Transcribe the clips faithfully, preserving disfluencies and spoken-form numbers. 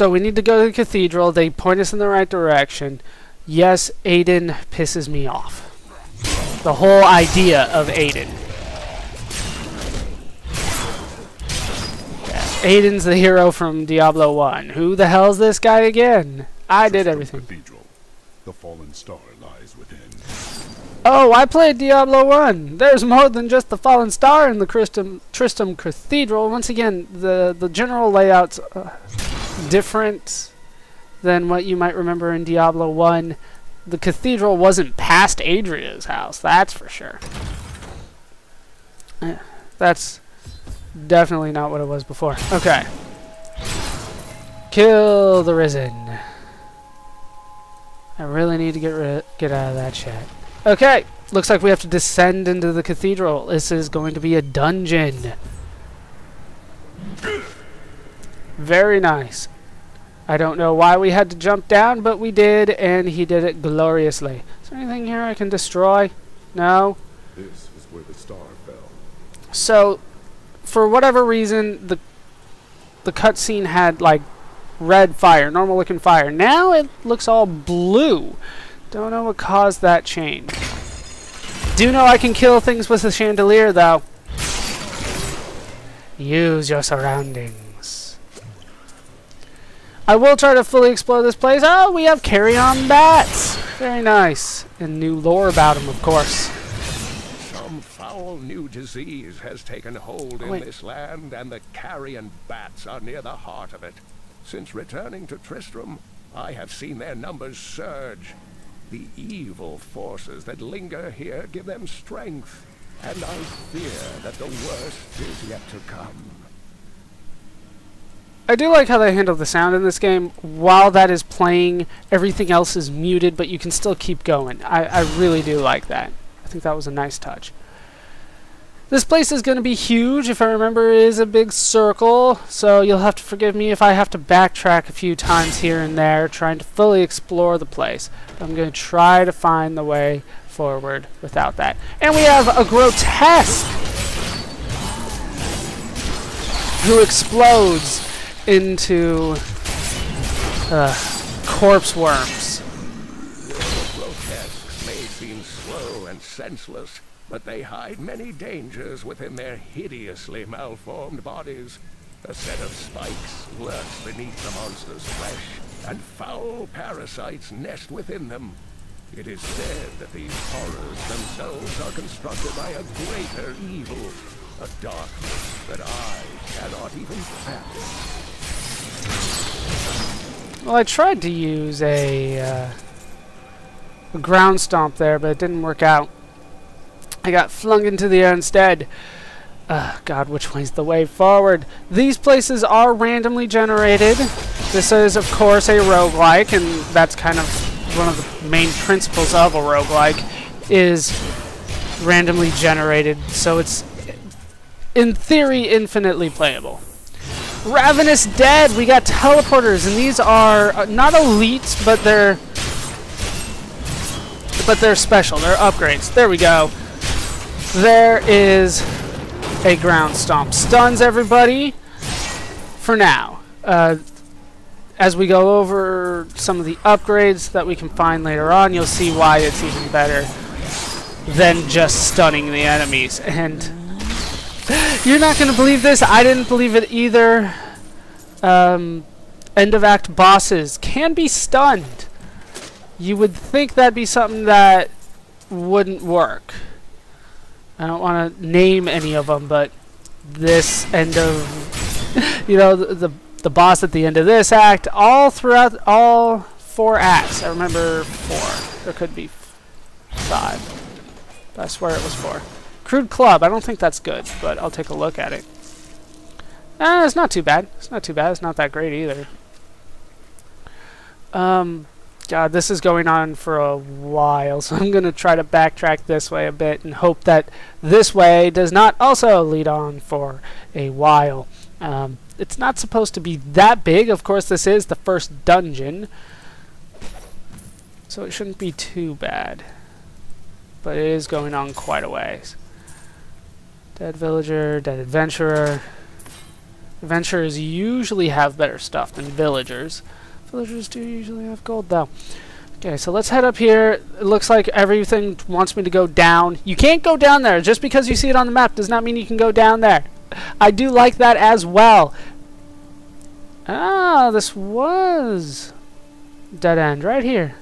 So we need to go to the cathedral. They point us in the right direction. Yes, Aidan pisses me off. The whole idea of Aidan. Yes, Aidan's the hero from Diablo one. Who the hell's this guy again? I did everything. Cathedral. The fallen star lies within. Oh, I played Diablo one. There's more than just the fallen star in the Tristram, Tristram Cathedral. Once again, the, the general layout's uh, different than what you might remember in Diablo one. The cathedral wasn't past Adria's house, that's for sure. Yeah, that's definitely not what it was before. Okay. Kill the Risen. I really need to get rid get out of that shit. Okay, looks like we have to descend into the cathedral. This is going to be a dungeon. Very nice. I don't know why we had to jump down, but we did, and he did it gloriously. Is there anything here I can destroy? No? This is where the star fell. So, for whatever reason, the the cutscene had, like, red fire, normal-looking fire. Now it looks all blue. Don't know what caused that change. Do know I can kill things with a chandelier, though. Use your surroundings. I will try to fully explore this place. Oh, we have carrion bats. Very nice. And new lore about them, of course. Some foul new disease has taken hold oh, in this land, and the carrion bats are near the heart of it. Since returning to Tristram, I have seen their numbers surge. The evil forces that linger here give them strength, and I fear that the worst is yet to come. I do like how they handle the sound in this game. While that is playing, everything else is muted, but you can still keep going. I, I really do like that. I think that was a nice touch. This place is going to be huge. If I remember, it is a big circle, so you'll have to forgive me if I have to backtrack a few times here and there, trying to fully explore the place. But I'm going to try to find the way forward without that. And we have a grotesque who explodes into uh, corpse worms. Little grotesques may seem slow and senseless, but they hide many dangers within their hideously malformed bodies. A set of spikes lurks beneath the monster's flesh, and foul parasites nest within them. It is said that these horrors themselves are constructed by a greater evil, a darkness that I cannot even fathom. Well, I tried to use a, uh, a ground stomp there, but it didn't work out. I got flung into the air instead. Uh, God, which way's the way forward? These places are randomly generated. This is, of course, a roguelike, and that's kind of one of the main principles of a roguelike, is randomly generated, so it's, in theory, infinitely playable. Ravenous Dead! We got teleporters, and these are not elite, but they're but they're special. They're upgrades. There we go. There is a ground stomp. Stuns everybody for now. Uh, as we go over some of the upgrades that we can find later on, you'll see why it's even better than just stunning the enemies. And you're not going to believe this. I didn't believe it either. Um, end of act bosses can be stunned. You would think that'd be something that wouldn't work. I don't want to name any of them, but this end of, you know, the, the the boss at the end of this act, all throughout all four acts. I remember four. There could be five. But I swear it was four. Crude Club, I don't think that's good, but I'll take a look at it. Eh, it's not too bad. It's not too bad. It's not that great either. Um, God, this is going on for a while, so I'm going to try to backtrack this way a bit and hope that this way does not also lead on for a while. Um, it's not supposed to be that big. Of course, this is the first dungeon, so it shouldn't be too bad. But it is going on quite a ways. Dead villager, dead adventurer. Adventurers usually have better stuff than villagers. Villagers do usually have gold, though. Okay, so let's head up here. It looks like everything wants me to go down. You can't go down there. Just because you see it on the map does not mean you can go down there. I do like that as well. Ah, this was dead end right here.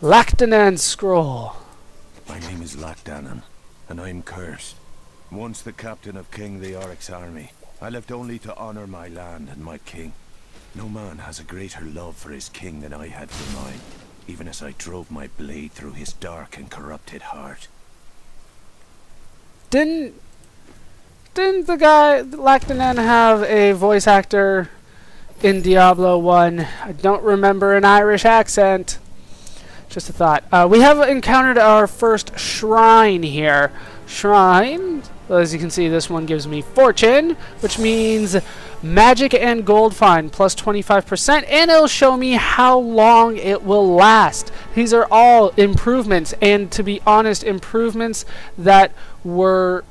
Lachdanan scroll. My name is Lachdanan, and I am cursed. Once the captain of King Leoric's army, I lived only to honor my land and my king. No man has a greater love for his king than I had for mine, even as I drove my blade through his dark and corrupted heart. Didn't... Didn't the guy, Lachdanan, have a voice actor in Diablo one? I don't remember an Irish accent. Just a thought. Uh, we have encountered our first shrine here. Shrine? Well, as you can see, this one gives me fortune, which means magic and gold find, plus twenty-five percent, and it'll show me how long it will last. These are all improvements, and to be honest, improvements that were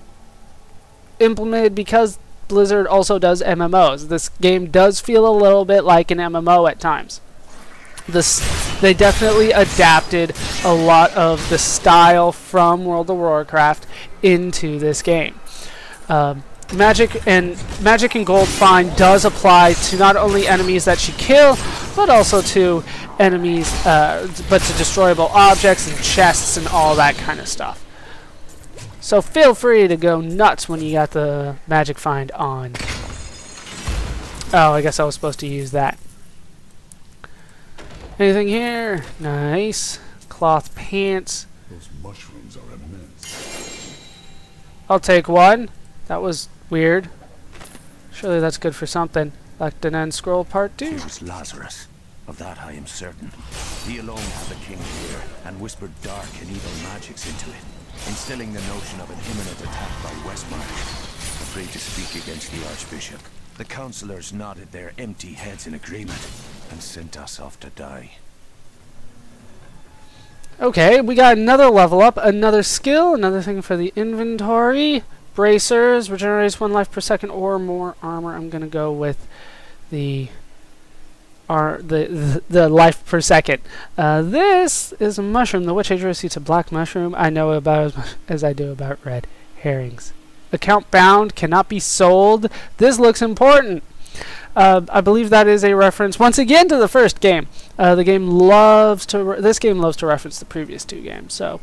implemented because Blizzard also does M M Os. This game does feel a little bit like an M M O at times. This, they definitely adapted a lot of the style from World of Warcraft into this game. Um, magic and magic and gold find does apply to not only enemies that you kill, but also to enemies, uh, but to destroyable objects and chests and all that kind of stuff. So feel free to go nuts when you got the magic find on. Oh, I guess I was supposed to use that. Anything here? Nice. Cloth pants. Those mushrooms are immense. I'll take one. That was weird. Surely that's good for something. Lachdanan scroll part two. He was Lazarus. Of that I am certain. He alone had the king's ear and whispered dark and evil magics into it, instilling the notion of an imminent attack by Westmark. Afraid to speak against the Archbishop, the councillors nodded their empty heads in agreement and sent us off to die. Okay, we got another level up, another skill, another thing for the inventory. Bracers, regenerates one life per second or more armor. I'm gonna go with the Are the, the the life per second. Uh, this is a mushroom. The witch hater receives a black mushroom. I know about as much as I do about red herrings. Account bound, cannot be sold. This looks important. Uh, I believe that is a reference once again to the first game. Uh, the game loves to. Re this game loves to reference the previous two games. So,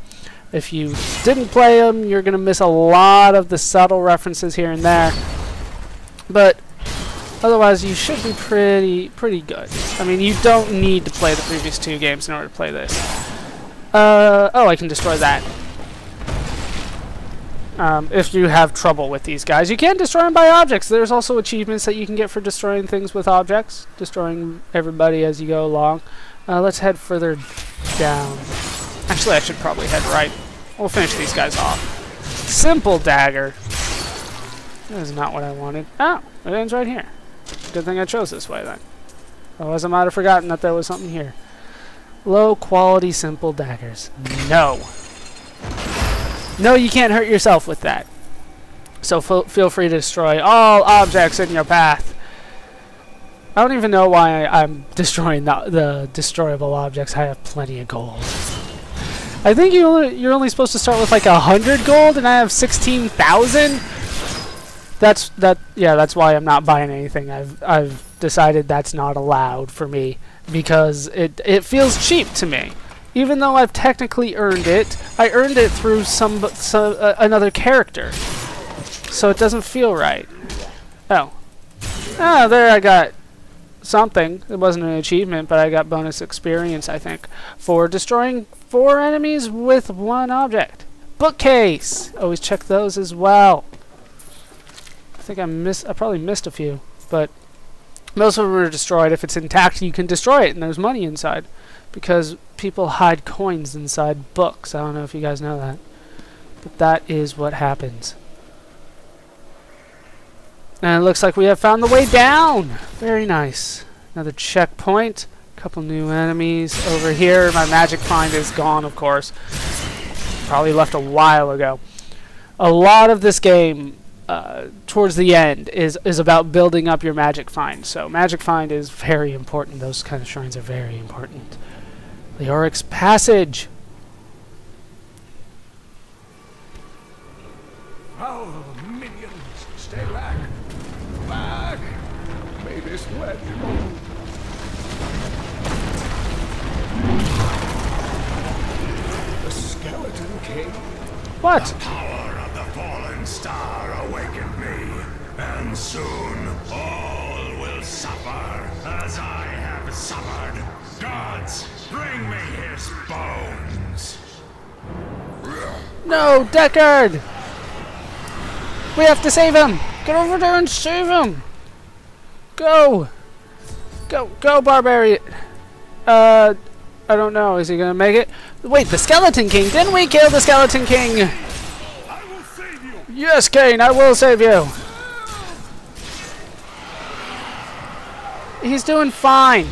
if you didn't play them, you're gonna miss a lot of the subtle references here and there. But otherwise, you should be pretty, pretty good. I mean, you don't need to play the previous two games in order to play this. Uh, oh, I can destroy that. Um, if you have trouble with these guys, you can destroy them by objects. There's also achievements that you can get for destroying things with objects, destroying everybody as you go along. Uh, let's head further down. Actually, I should probably head right. We'll finish these guys off. Simple dagger. That is not what I wanted. Oh, it ends right here. Good thing I chose this way then. Otherwise I might have forgotten that there was something here. Low quality simple daggers. No. No, you can't hurt yourself with that. So f feel free to destroy all objects in your path. I don't even know why I, I'm destroying the, the destroyable objects. I have plenty of gold. I think you only, you're only supposed to start with like a hundred gold, and I have sixteen thousand. That's that. Yeah, that's why I'm not buying anything. I've I've decided that's not allowed for me because it it feels cheap to me, even though I've technically earned it. I earned it through some, some uh, another character, so it doesn't feel right. Oh, ah, there I got something. It wasn't an achievement, but I got bonus experience, I think, for destroying four enemies with one object. Bookcase. Always check those as well. I think I miss. I probably missed a few, but most of them are destroyed. If it's intact, you can destroy it, and there's money inside, because people hide coins inside books. I don't know if you guys know that, but that is what happens. And it looks like we have found the way down. Very nice. Another checkpoint. A couple new enemies over here. My magic find is gone, of course. Probably left a while ago. A lot of this game. uh, towards the end is is about building up your magic find. So magic find is very important. Those kind of shrines are very important. Leoric's Passage. Foul minions, stay back! Back! May this wedge move. The Skeleton King. What? The power of the fallen star awakened me, and soon all will suffer as I have suffered. Gods, bring me his bones. No, Deckard! We have to save him! Get over there and save him! Go! Go, go, Barbarian! Uh, I don't know. Is he gonna make it? Wait, the Skeleton King! Didn't we kill the Skeleton King? I will save you. Yes, Cain, I will save you! He's doing fine!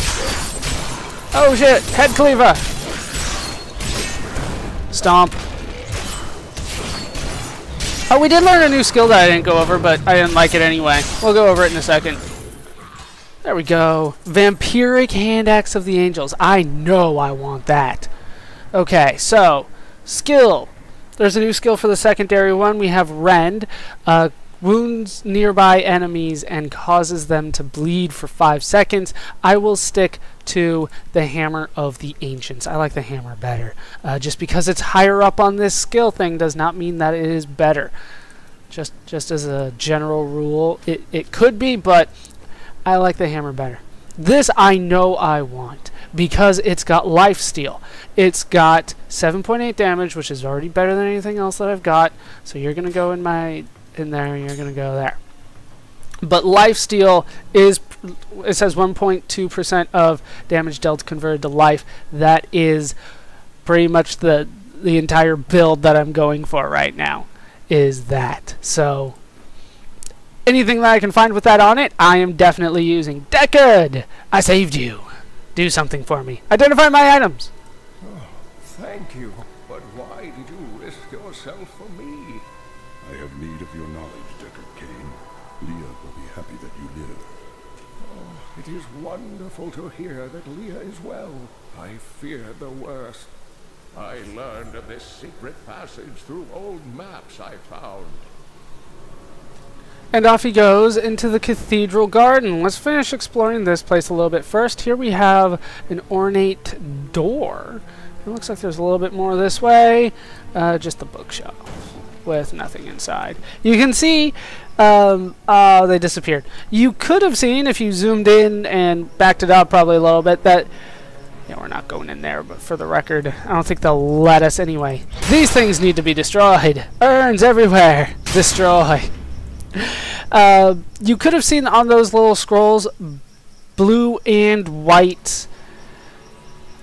Oh shit! Head cleaver! Stomp. Oh, we did learn a new skill that I didn't go over, but I didn't like it anyway. We'll go over it in a second. There we go. Vampiric Hand Axe of the Angels. I know I want that. Okay, so, skill. There's a new skill for the secondary one. We have Rend. Uh, wounds nearby enemies and causes them to bleed for five seconds. I will stick to the Hammer of the Ancients. I like the hammer better. Uh, just because it's higher up on this skill thing does not mean that it is better. Just just as a general rule, it, it could be, but I like the hammer better. This I know I want because it's got lifesteal. It's got seven point eight damage, which is already better than anything else that I've got. So you're going to go in my in there and you're going to go there. But lifesteal is, it says one point two percent of damage dealt converted to life. That is pretty much the the entire build that I'm going for right now, is that. So anything that I can find with that on it, I am definitely using. Deckard, I saved you. Do something for me. Identify my items. Oh, thank you, but why did you risk yourself for me? I have need of your knowledge, Deckard Cain. Leah will be happy that you live. Oh, it is wonderful to hear that Leah is well. I feared the worst. I learned of this secret passage through old maps I found. And off he goes into the Cathedral Garden. Let's finish exploring this place a little bit first. Here we have an ornate door. It looks like there's a little bit more this way. Uh, just the bookshelf with nothing inside. You can see Um, uh, they disappeared. You could have seen, if you zoomed in and backed it up probably a little bit, that, yeah, we're not going in there, but for the record, I don't think they'll let us anyway. These things need to be destroyed. Urns everywhere. Destroy. Uh, you could have seen on those little scrolls blue and white,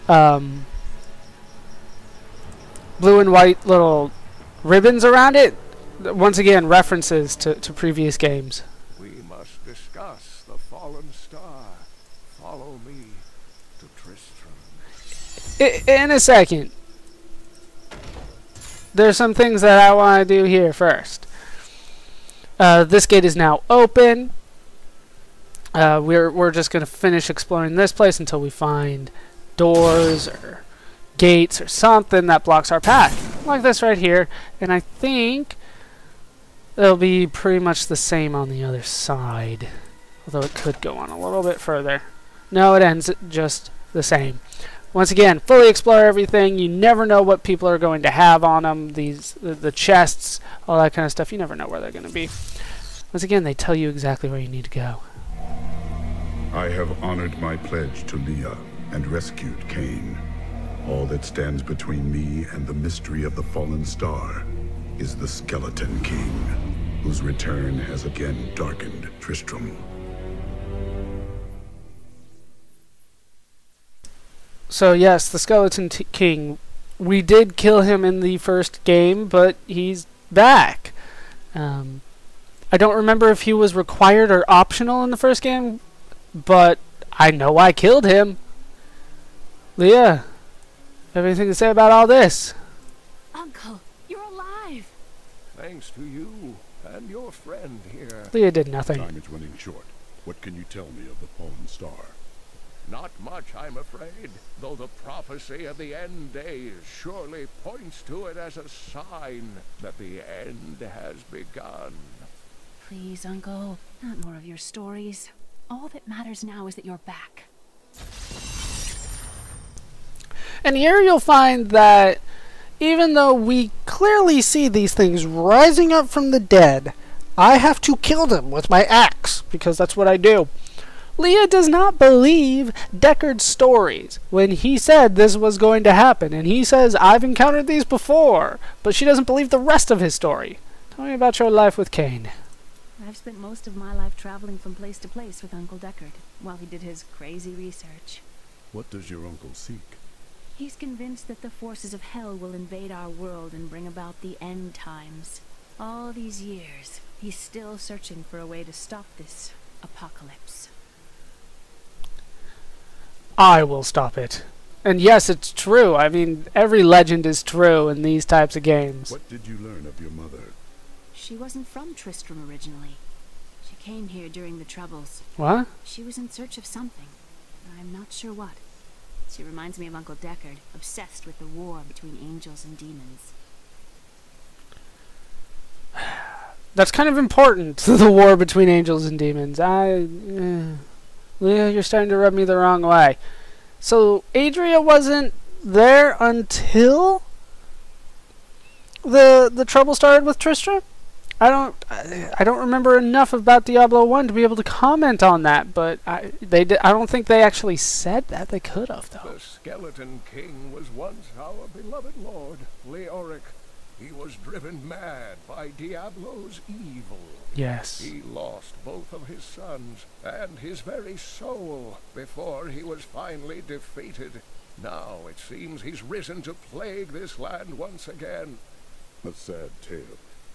um, blue and white little ribbons around it. Once again, references to, to previous games. We must discuss the fallen star. Follow me to Tristram. I, in a second. There's some things that I want to do here first. Uh, this gate is now open. Uh, we're, we're just going to finish exploring this place until we find doors or gates or something that blocks our path. Like this right here. And I think it'll be pretty much the same on the other side, although it could go on a little bit further. No, it ends just the same. Once again, fully explore everything. You never know what people are going to have on them. These, the, the chests, all that kind of stuff. You never know where they're going to be. Once again, they tell you exactly where you need to go. I have honored my pledge to Leah and rescued Cain. All that stands between me and the mystery of the fallen star is the Skeleton King, whose return has again darkened Tristram. So yes, the Skeleton King. We did kill him in the first game, but he's back. Um, I don't remember if he was required or optional in the first game, but I know I killed him. Leah, have anything to say about all this? Uncle. Thanks to you and your friend here. Leah did nothing. Time is running short. What can you tell me of the fallen star? Not much, I'm afraid, though the prophecy of the end days surely points to it as a sign that the end has begun. Please, Uncle, not more of your stories. All that matters now is that you're back. And here you'll find that even though we clearly see these things rising up from the dead, I have to kill them with my axe, because that's what I do. Leah does not believe Deckard's stories when he said this was going to happen, and he says, I've encountered these before, but she doesn't believe the rest of his story. Tell me about your life with Cain. I've spent most of my life traveling from place to place with Uncle Deckard, while he did his crazy research. What does your uncle seek? He's convinced that the forces of hell will invade our world and bring about the end times. All these years, he's still searching for a way to stop this apocalypse. I will stop it. And yes, it's true. I mean, every legend is true in these types of games. What did you learn of your mother? She wasn't from Tristram originally. She came here during the Troubles. What? She was in search of something. I'm not sure what. She reminds me of Uncle Deckard, obsessed with the war between angels and demons. That's kind of important, the war between angels and demons. I... Uh... Leah, you're starting to rub me the wrong way. So, Adria wasn't there until the the trouble started with Tristram? I don't I don't remember enough about Diablo one to be able to comment on that, but I they did, I don't think they actually said that. They could have, though. The Skeleton King was once our beloved lord, Leoric. He was driven mad by Diablo's evil. Yes. He lost both of his sons and his very soul before he was finally defeated. Now it seems he's risen to plague this land once again. A sad tale,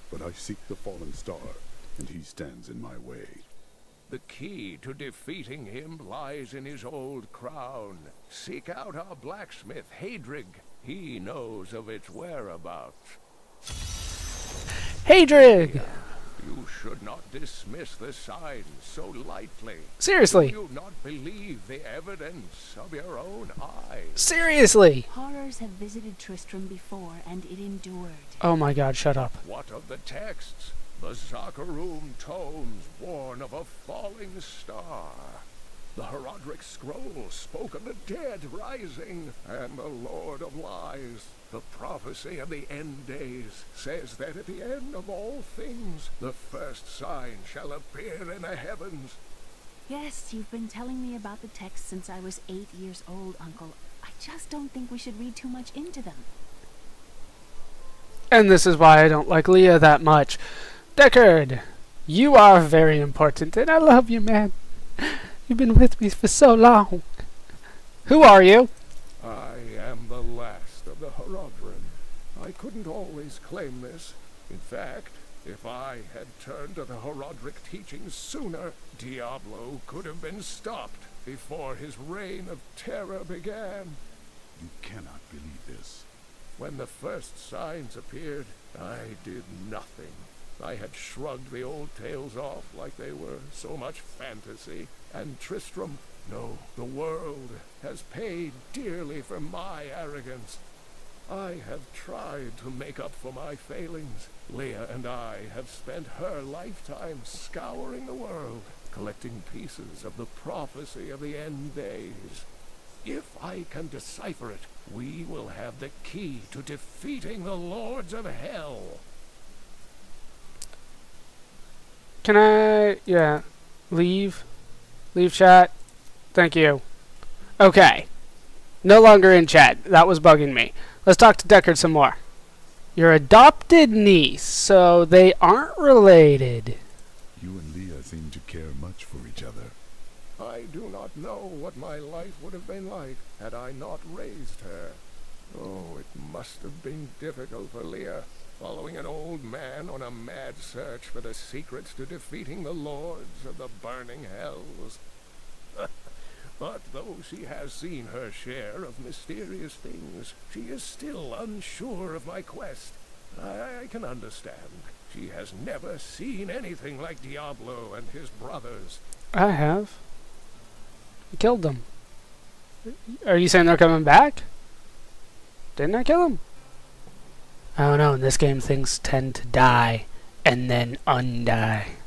but I seek the fallen star, and he stands in my way. The key to defeating him lies in his old crown. Seek out our blacksmith, Haedrig. He knows of its whereabouts. Haedrig! You should not dismiss the signs so lightly. Seriously. Do you not believe the evidence of your own eyes? Seriously. Horrors have visited Tristram before, and it endured. Oh my God, shut up. What of the texts? The Zakharum tomes warn of a falling star. The Haedrig scroll spoke of the dead rising, and the Lord of Lies. The prophecy of the end days says that at the end of all things, the first sign shall appear in the heavens. Yes, you've been telling me about the text since I was eight years old, Uncle. I just don't think we should read too much into them. And this is why I don't like Leah that much. Deckard, you are very important, and I love you, man. You've been with me for so long. Who are you? I am the last of the Horadrim. I couldn't always claim this. In fact, if I had turned to the Haedrig teachings sooner, Diablo could have been stopped before his reign of terror began. You cannot believe this. When the first signs appeared, I did nothing. I had shrugged the old tales off like they were so much fantasy. And Tristram, no, the world has paid dearly for my arrogance. I have tried to make up for my failings. Leah and I have spent her lifetime scouring the world, collecting pieces of the prophecy of the end days. If I can decipher it, we will have the key to defeating the lords of hell. Can I, yeah, leave? Leave chat? Thank you. Okay. No longer in chat. That was bugging me. Let's talk to Deckard some more. Your adopted niece, so they aren't related. You and Leah seem to care much for each other. I do not know what my life would have been like had I not raised her. Oh, it must have been difficult for Leah, following an old man on a mad search for the secrets to defeating the lords of the burning hells. But though she has seen her share of mysterious things, she is still unsure of my quest. I, I can understand. She has never seen anything like Diablo and his brothers. I have. I killed them. Are you saying they're coming back? Didn't I kill them? I don't know. In this game, things tend to die and then undie.